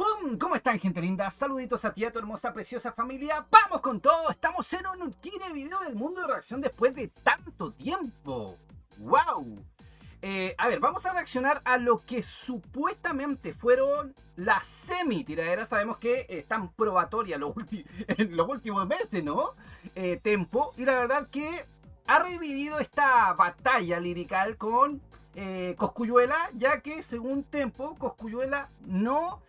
¡Pum! ¿Cómo están, gente linda? Saluditos a ti, a tu hermosa, preciosa familia. ¡Vamos con todo! Estamos en un último video del mundo de reacción después de tanto tiempo. ¡Wow! A ver, vamos a reaccionar a lo que supuestamente fueron las semi-tiraderas. Sabemos que están probatorias en los últimos meses, ¿no? Tempo. Y la verdad que ha revivido esta batalla lirical con Cosculluela, ya que según Tempo, Cosculluela no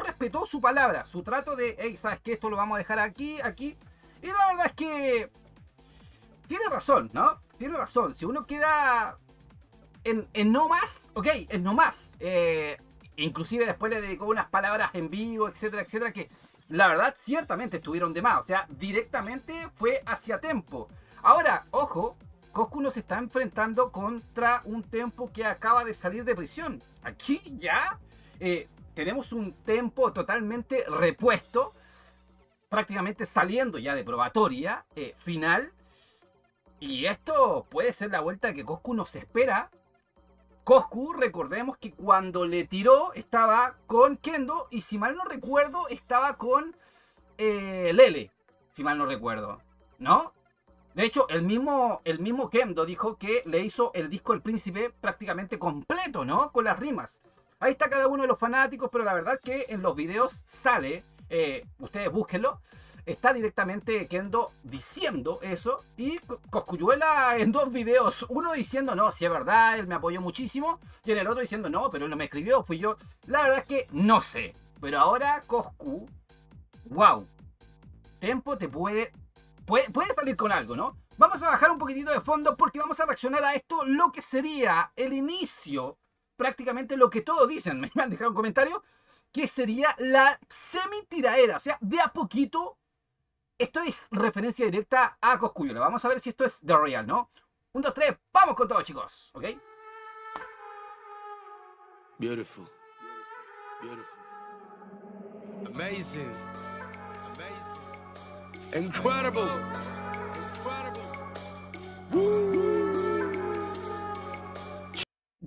respetó su palabra, su trato de, hey, ¿sabes qué? Esto lo vamos a dejar aquí, aquí. Y la verdad es que tiene razón, ¿no? Tiene razón. Si uno queda en no más, ok, en no más. Inclusive después le dedicó unas palabras en vivo, etcétera, etcétera, que la verdad ciertamente estuvieron de más. O sea, directamente fue hacia Tempo. Ahora, ojo, Coscu no se está enfrentando contra un Tempo que acaba de salir de prisión. Aquí ya tenemos un Tempo totalmente repuesto, prácticamente saliendo ya de probatoria final. Y esto puede ser la vuelta que Coscu nos espera. Coscu, recordemos que cuando le tiró estaba con Kendo y, si mal no recuerdo, estaba con Lele, si mal no recuerdo, ¿no? De hecho, el mismo Kendo dijo que le hizo el disco El Príncipe prácticamente completo, ¿no? Con las rimas. Ahí está cada uno de los fanáticos, pero la verdad que en los videos sale, ustedes búsquenlo, está directamente Kendo diciendo eso, y Cosculluela en dos videos, uno diciendo no, si es verdad, él me apoyó muchísimo, y en el otro diciendo no, pero él no me escribió, fui yo. La verdad es que no sé, pero ahora Coscu, wow, Tempo te puede salir con algo, ¿no? Vamos a bajar un poquitito de fondo porque vamos a reaccionar a esto, lo que sería el inicio, prácticamente lo que todos dicen, me han dejado un comentario, que sería la semi-tiraera, o sea, de a poquito. Esto es referencia directa a Cosculluela. Vamos a ver si esto es The Royal, ¿no? 1, 2, 3, vamos con todo, chicos, ¿ok? Beautiful. Beautiful. Amazing. Amazing. Incredible. Incredible.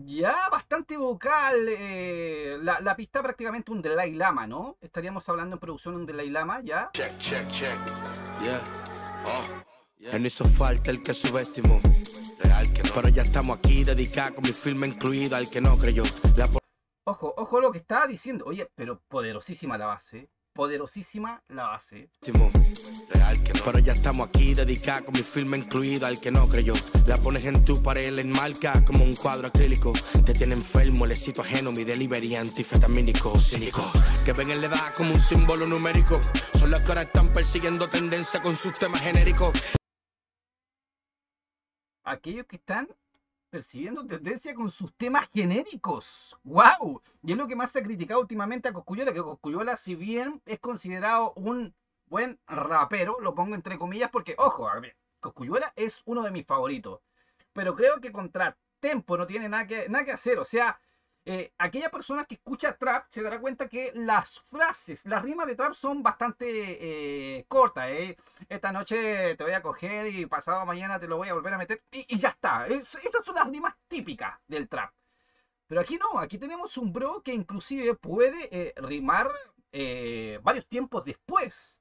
Ya bastante vocal, la pista prácticamente un Dalai Lama, ¿no? Estaríamos hablando en producción de un Dalai Lama, ¿ya? Check, check, check. Yeah. Oh, yeah. No hizo falta el que subestimó. Real que no. Pero ya estamos aquí, dedicada con mi filme incluido al que no creyó. Ojo, ojo lo que estaba diciendo. Oye, pero poderosísima la base. Poderosísima la base. Real que no. Pero ya estamos aquí, dedicada con mi filme incluido al que no creyó. La pones en tu pared, la enmarcas como un cuadro acrílico. Te tiene enfermo, el éxito ajeno, mi delivery antifetamínico, cínico. Que ven en la edad como un símbolo numérico. Son los que ahora están persiguiendo tendencia con sus temas genéricos. Aquellos que están persiguiendo tendencia con sus temas genéricos. ¡Wow! Y es lo que más se ha criticado últimamente a Cosculluela, que Cosculluela, si bien es considerado un buen rapero, lo pongo entre comillas porque, ojo, a ver, Cosculluela es uno de mis favoritos, pero creo que contra Tempo no tiene nada que hacer. O sea, aquella persona que escucha trap se dará cuenta que las frases, las rimas de trap son bastante cortas. Esta noche te voy a coger y pasado mañana te lo voy a volver a meter y ya está. Esas son las rimas típicas del trap. Pero aquí no, aquí tenemos un bro que inclusive puede rimar varios tiempos después.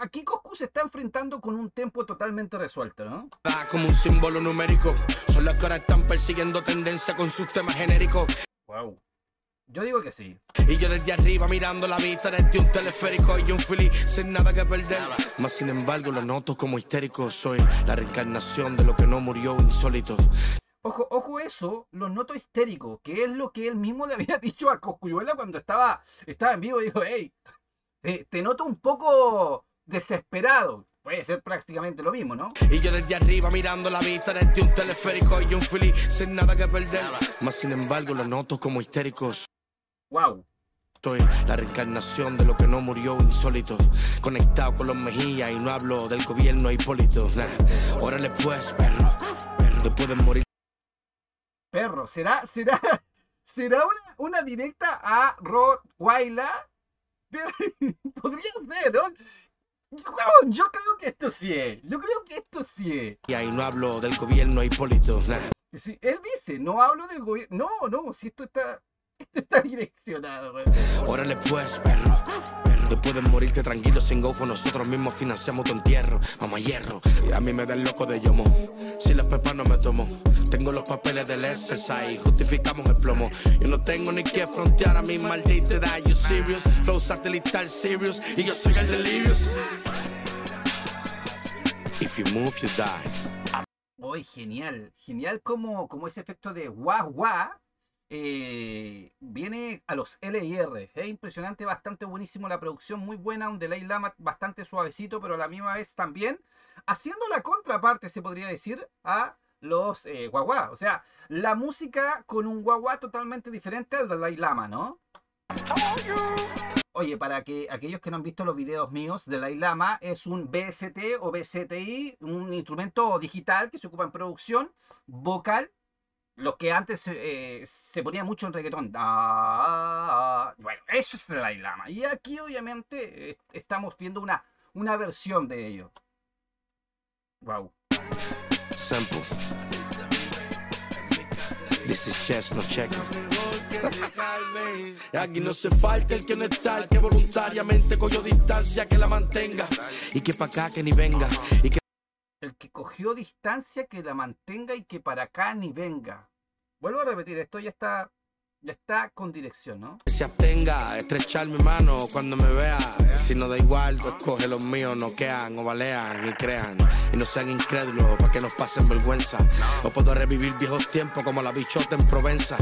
Aquí Coscu se está enfrentando con un Tempo totalmente resuelto, ¿no? Como un símbolo numérico. Son los que ahora están persiguiendo tendencia con sus temas genéricos. Wow. Yo digo que sí. Y yo desde arriba mirando la vista desde un teleférico y un fili sin nada que perder. Mas sin embargo lo noto como histérico. Soy la reencarnación de lo que no murió, insólito. Ojo, ojo eso, lo noto histérico, que es lo que él mismo le había dicho a Cosculluela cuando estaba en vivo. Dijo, hey, te noto un poco desesperado, puede ser prácticamente lo mismo, ¿no? Y yo desde arriba mirando la vista desde un teleférico y un fili sin nada que perder, mas sin embargo lo noto como histéricos. Wow. Soy la reencarnación de lo que no murió, insólito, conectado con los Mejía y no hablo del gobierno Hipólito. Órale pues, perro, después de morir. Perro, ¿será una directa a Rod Waila? Podría ser, ¿no? Yo creo que esto sí es. Yo creo que esto sí es. Y ahí no hablo del gobierno Hipólito. Si él dice, no hablo del gobierno. No, no, si esto está. Está direccionado, güey. Órale pues, perro. Tú puedes morirte tranquilo sin gofo. Nosotros mismos financiamos tu entierro, mamá hierro. Y a mí me da el loco de Yomo. Si las pepas no me tomo, tengo los papeles del SSI, justificamos el plomo. Yo no tengo ni que frontear a mi maldita edad. You serious, flow satelital serious. Y yo soy el delirious. If you move, you die. Oye, genial. Genial como ese efecto de guau guau. Viene a los L y R. Es impresionante, bastante buenísimo. La producción muy buena, un Dalai Lama bastante suavecito, pero a la misma vez también haciendo la contraparte, se podría decir, a los guaguá. O sea, la música con un guaguá totalmente diferente al Dalai Lama, ¿no? Oye, para que aquellos que no han visto los videos míos, Dalai Lama es un BST o BSTI, un instrumento digital que se ocupa en producción vocal. Los que antes se ponía mucho en reggaetón. Bueno, eso es Dalai Lama. Y aquí obviamente estamos viendo una versión de ello. Wow. Sample. This is chess, no check. Aquí no se falta el que no es tal, que voluntariamente cogió distancia, que la mantenga. Y que pa' acá que ni venga. Y que... El que cogió distancia, que la mantenga y que para acá ni venga. Vuelvo a repetir, esto ya está con dirección, ¿no? Que se abstenga, estrechar mi mano cuando me vea. Si no da igual, pues coge los míos, noquean o balean y crean. Y no sean incrédulos para que nos pasen vergüenza. No puedo revivir viejos tiempos como la bichota en Provenza.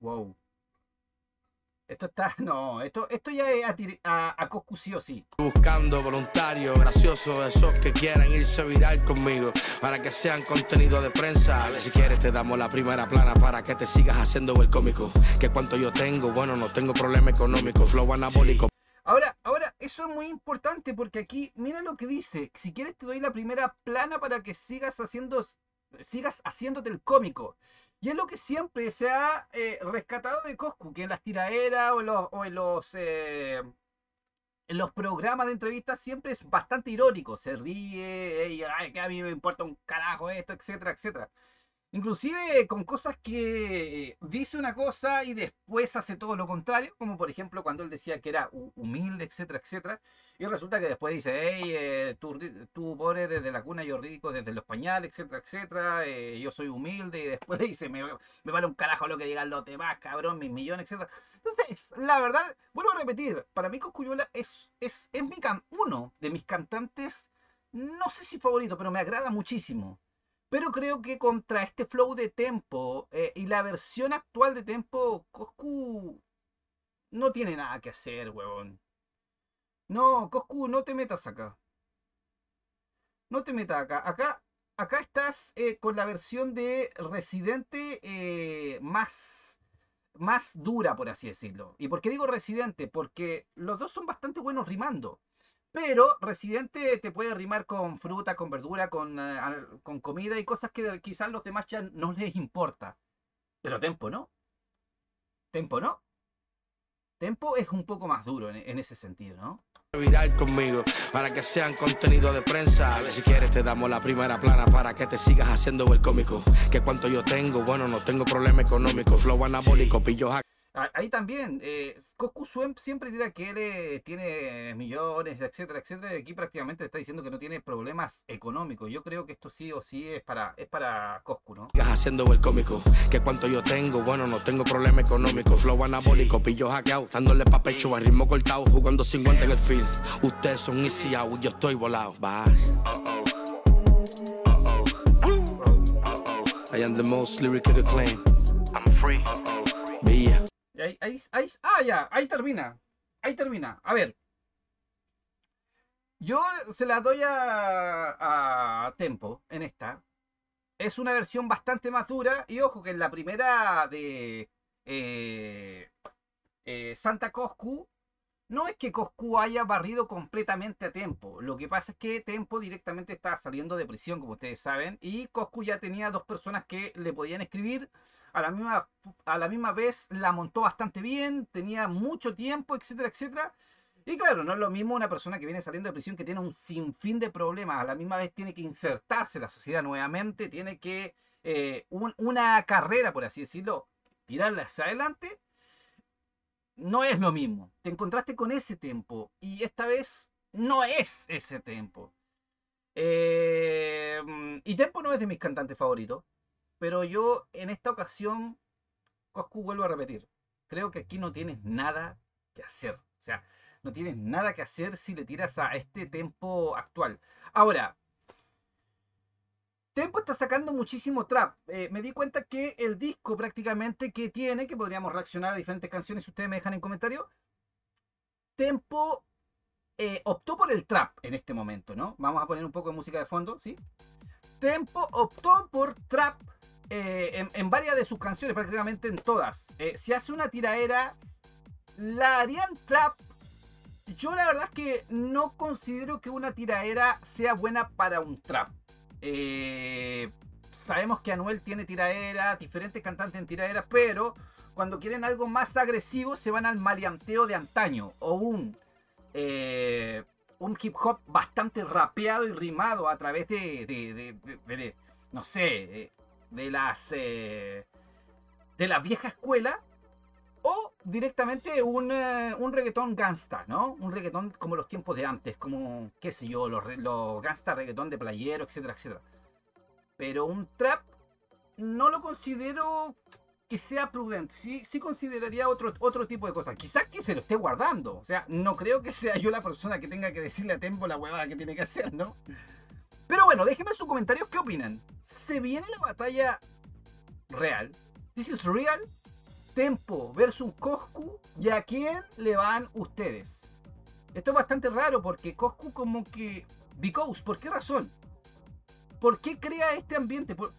Wow. Esto está... No, esto ya es a Coscu sí o sí. Buscando voluntarios, graciosos, esos que quieran irse viral conmigo, para que sean contenido de prensa. Si quieres te damos la primera plana para que te sigas haciendo el cómico. Que cuanto yo tengo, bueno, no tengo problema económico, flow anabólico. Ahora, eso es muy importante porque aquí, mira lo que dice. Si quieres te doy la primera plana para que sigas haciéndote el cómico. Y es lo que siempre se ha rescatado de Coscu, que en las tiraderas o en los programas de entrevistas siempre es bastante irónico. Se ríe, y, ay, que a mí me importa un carajo esto, etcétera, etcétera. Inclusive con cosas que dice una cosa y después hace todo lo contrario, como por ejemplo cuando él decía que era humilde, etcétera, etcétera. Y resulta que después dice, hey, tú pobre desde la cuna, yo rico desde los pañales, etcétera, etcétera. Yo soy humilde y después le dice, me vale un carajo lo que digan los demás, cabrón, mis millones, etcétera. Entonces, la verdad, vuelvo a repetir, para mí Coscuyola es uno de mis cantantes, no sé si favorito, pero me agrada muchísimo. Pero creo que contra este flow de tempo y la versión actual de tempo, Coscu no tiene nada que hacer, huevón. No, Coscu, no te metas acá. No te metas acá. Acá estás con la versión de Residente más dura, por así decirlo. ¿Y por qué digo Residente? Porque los dos son bastante buenos rimando. Pero Residente te puede rimar con fruta, con verdura, con comida y cosas que quizás los demás ya no les importa. Pero tempo no. Tempo no. Tempo es un poco más duro en ese sentido, ¿no? Viral conmigo, para que sean contenido de prensa. Si quieres te damos la primera plana para que te sigas haciendo el cómico. Que cuanto yo tengo, bueno, no tengo problema económico. Flow anabólico, pillo hack. Ahí también, Coscu siempre dirá que él tiene millones, etcétera, etcétera. Aquí prácticamente está diciendo que no tiene problemas económicos. Yo creo que esto sí o sí es para Coscu, ¿no? Haciendo el cómico, que cuanto yo tengo, bueno, no tengo problema económico. Flow anabólico, pillo hackeado, dándole pa' pecho, a ritmo cortado, jugando 50 en el field. Ustedes son easy out, yo estoy volado. Bye. I am the most lyrical acclaim. I'm free. Yeah. Ahí termina. Ahí termina. A ver. Yo se la doy a tempo en esta. Es una versión bastante más dura. Y ojo que en la primera de Santa Coscu, no es que Coscu haya barrido completamente a tempo. Lo que pasa es que tempo directamente estaba saliendo de prisión, como ustedes saben. Y Coscu ya tenía dos personas que le podían escribir. A la misma vez la montó bastante bien, tenía mucho tiempo, etcétera, etcétera. Y claro, no es lo mismo una persona que viene saliendo de prisión, que tiene un sinfín de problemas. A la misma vez tiene que insertarse en la sociedad nuevamente, tiene que una carrera, por así decirlo, tirarla hacia adelante, no es lo mismo. Te encontraste con ese tempo y esta vez no es ese tempo. Y tempo no es de mis cantantes favoritos, pero yo en esta ocasión, Coscu, vuelvo a repetir, creo que aquí no tienes nada que hacer. O sea, no tienes nada que hacer si le tiras a este tempo actual. Ahora, tempo está sacando muchísimo trap. Me di cuenta que el disco prácticamente que tiene, que podríamos reaccionar a diferentes canciones, si ustedes me dejan en comentario, tempo optó por el trap en este momento, ¿no? Vamos a poner un poco de música de fondo, ¿sí? Tempo optó por trap en varias de sus canciones, prácticamente en todas. Si hace una tiradera, ¿la harían trap? Yo la verdad es que no considero que una tiradera sea buena para un trap. Sabemos que Anuel tiene tiraderas, diferentes cantantes en tiraderas, pero cuando quieren algo más agresivo se van al maleanteo de antaño o un hip hop bastante rapeado y rimado a través de no sé, de la vieja escuela, o directamente un reggaetón gangsta, ¿no? Un reggaetón como los tiempos de antes, como, qué sé yo, los gangsta reggaetón de Playero, etcétera, etcétera. Pero un trap no lo considero que sea prudente. Sí, sí consideraría otro tipo de cosas. Quizás que se lo esté guardando. O sea, no creo que sea yo la persona que tenga que decirle a tempo la huevada que tiene que hacer, ¿no? Pero bueno, déjenme en sus comentarios qué opinan. ¿Se viene la batalla real? ¿This is real? Tempo versus Coscu, ¿y a quién le van ustedes? Esto es bastante raro porque Coscu como que... Because, ¿por qué razón? ¿Por qué crea este ambiente? ¿Por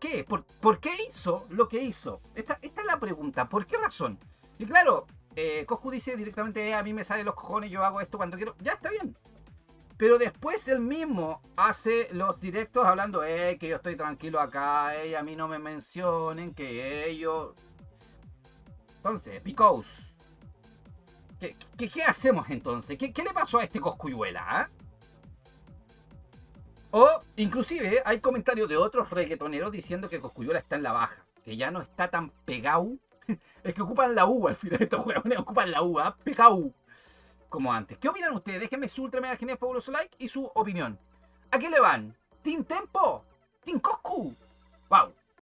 qué? ¿Por qué hizo lo que hizo? Esta es la pregunta, ¿por qué razón? Y claro, Coscu dice directamente, a mí me salen los cojones, yo hago esto cuando quiero, ya está bien. Pero después él mismo hace los directos hablando, que yo estoy tranquilo acá, a mí no me mencionen, que ellos... Entonces, because, ¿qué hacemos entonces? ¿Qué le pasó a este Coscuyuela? O, inclusive, hay comentarios de otros reggaetoneros diciendo que Coscuyuela está en la baja, que ya no está tan pegado. Es que ocupan la U al final, estos huevones ocupan la U, pegado, como antes. ¿Qué opinan ustedes? Déjenme su ultra mega genial fabuloso like y su opinión. ¿A qué le van? ¿Team Tempo? ¿Team Coscu? ¡Wow!